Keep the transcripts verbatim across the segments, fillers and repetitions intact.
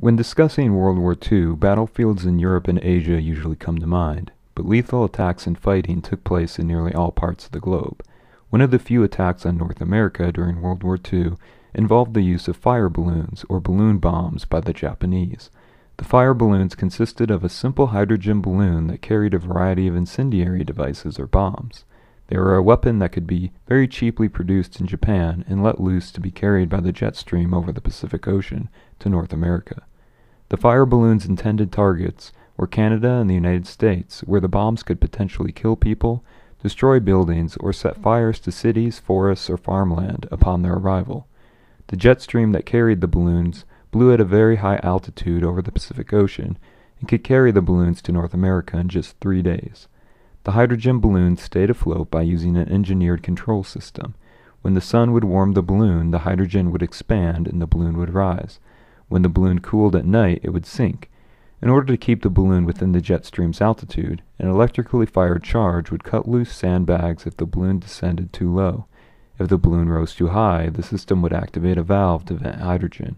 When discussing World War Two, battlefields in Europe and Asia usually come to mind, but lethal attacks and fighting took place in nearly all parts of the globe. One of the few attacks on North America during World War Two involved the use of fire balloons or balloon bombs by the Japanese. The fire balloons consisted of a simple hydrogen balloon that carried a variety of incendiary devices or bombs. They were a weapon that could be very cheaply produced in Japan and let loose to be carried by the jet stream over the Pacific Ocean to North America. The fire balloons' intended targets were Canada and the United States, where the bombs could potentially kill people, destroy buildings, or set fires to cities, forests, or farmland upon their arrival. The jet stream that carried the balloons blew at a very high altitude over the Pacific Ocean and could carry the balloons to North America in just three days. The hydrogen balloons stayed afloat by using an engineered control system. When the sun would warm the balloon, the hydrogen would expand and the balloon would rise. When the balloon cooled at night, it would sink. In order to keep the balloon within the jet stream's altitude, an electrically fired charge would cut loose sandbags if the balloon descended too low. If the balloon rose too high, the system would activate a valve to vent hydrogen.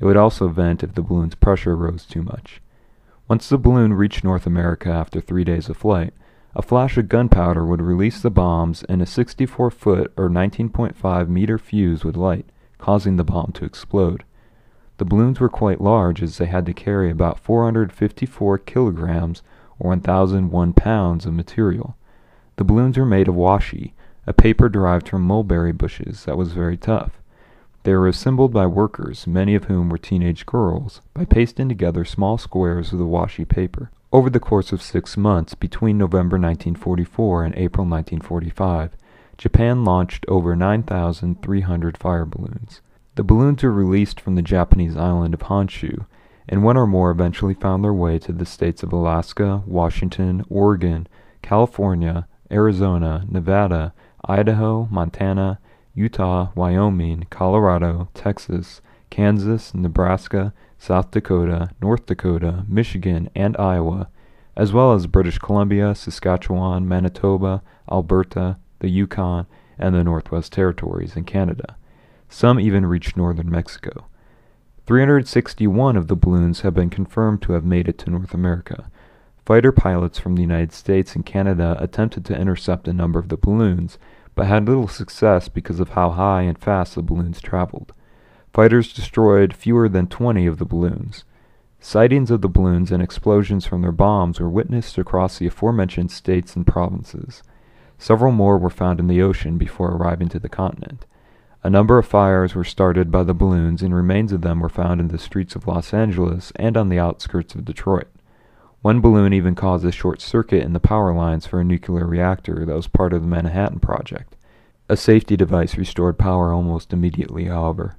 It would also vent if the balloon's pressure rose too much. Once the balloon reached North America after three days of flight, a flash of gunpowder would release the bombs and a sixty-four foot or nineteen point five meter fuse would light, causing the bomb to explode. The balloons were quite large, as they had to carry about four hundred fifty-four kilograms or one thousand one pounds of material. The balloons were made of washi, a paper derived from mulberry bushes that was very tough. They were assembled by workers, many of whom were teenage girls, by pasting together small squares of the washi paper. Over the course of six months, between November nineteen forty-four and April nineteen forty-five, Japan launched over nine thousand three hundred fire balloons. The balloons were released from the Japanese island of Honshu, and one or more eventually found their way to the states of Alaska, Washington, Oregon, California, Arizona, Nevada, Idaho, Montana, Utah, Wyoming, Colorado, Texas, Kansas, Nebraska, South Dakota, North Dakota, Michigan, and Iowa, as well as British Columbia, Saskatchewan, Manitoba, Alberta, the Yukon, and the Northwest Territories in Canada. Some even reached northern Mexico. three hundred sixty-one of the balloons have been confirmed to have made it to North America. Fighter pilots from the United States and Canada attempted to intercept a number of the balloons, but had little success because of how high and fast the balloons traveled. Fighters destroyed fewer than twenty of the balloons. Sightings of the balloons and explosions from their bombs were witnessed across the aforementioned states and provinces. Several more were found in the ocean before arriving to the continent. A number of fires were started by the balloons, and remains of them were found in the streets of Los Angeles and on the outskirts of Detroit. One balloon even caused a short circuit in the power lines for a nuclear reactor that was part of the Manhattan Project. A safety device restored power almost immediately, however.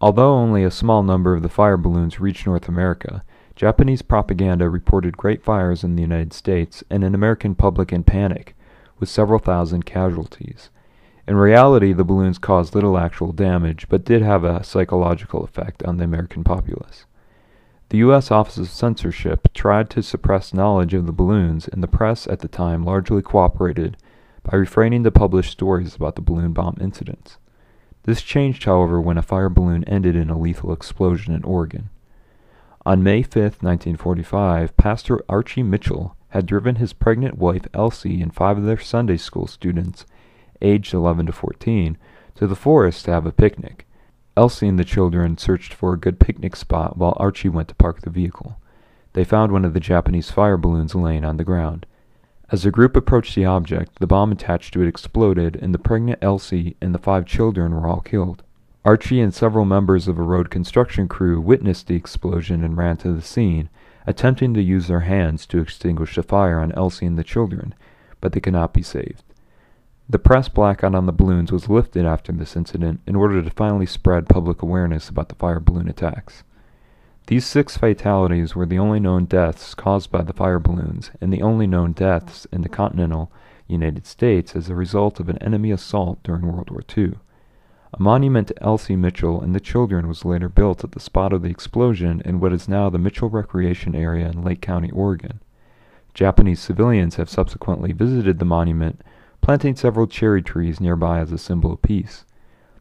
Although only a small number of the fire balloons reached North America, Japanese propaganda reported great fires in the United States and an American public in panic, with several thousand casualties. In reality, the balloons caused little actual damage, but did have a psychological effect on the American populace. The U S Office of Censorship tried to suppress knowledge of the balloons, and the press at the time largely cooperated by refraining to publish stories about the balloon bomb incidents. This changed, however, when a fire balloon ended in a lethal explosion in Oregon. On May fifth, nineteen forty-five, Pastor Archie Mitchell had driven his pregnant wife Elsie and five of their Sunday school students, aged eleven to fourteen, to the forest to have a picnic. Elsie and the children searched for a good picnic spot while Archie went to park the vehicle. They found one of the Japanese fire balloons laying on the ground. As the group approached the object, the bomb attached to it exploded, and the pregnant Elsie and the five children were all killed. Archie and several members of a road construction crew witnessed the explosion and ran to the scene, attempting to use their hands to extinguish the fire on Elsie and the children, but they could not be saved. The press blackout on the balloons was lifted after this incident in order to finally spread public awareness about the fire balloon attacks. These six fatalities were the only known deaths caused by the fire balloons, and the only known deaths in the continental United States as a result of an enemy assault during World War Two. A monument to Elsie Mitchell and the children was later built at the spot of the explosion in what is now the Mitchell Recreation Area in Lake County, Oregon. Japanese civilians have subsequently visited the monument, planting several cherry trees nearby as a symbol of peace.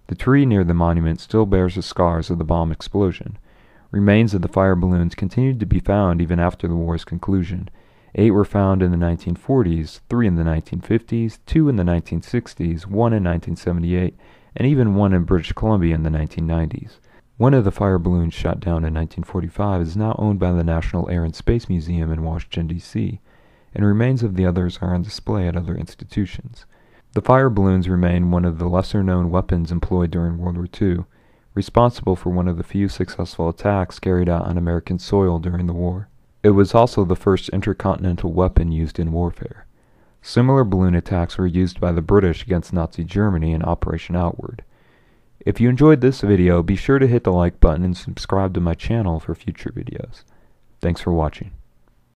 The tree near the monument still bears the scars of the bomb explosion. Remains of the fire balloons continued to be found even after the war's conclusion. Eight were found in the nineteen forties, three in the nineteen fifties, two in the nineteen sixties, one in nineteen seventy-eight, and even one in British Columbia in the nineteen nineties. One of the fire balloons shot down in nineteen forty-five is now owned by the National Air and Space Museum in Washington, D C, and remains of the others are on display at other institutions. The fire balloons remain one of the lesser-known weapons employed during World War Two, responsible for one of the few successful attacks carried out on American soil during the war. It was also the first intercontinental weapon used in warfare. Similar balloon attacks were used by the British against Nazi Germany in Operation Outward. If you enjoyed this video, be sure to hit the like button and subscribe to my channel for future videos. Thanks for watching.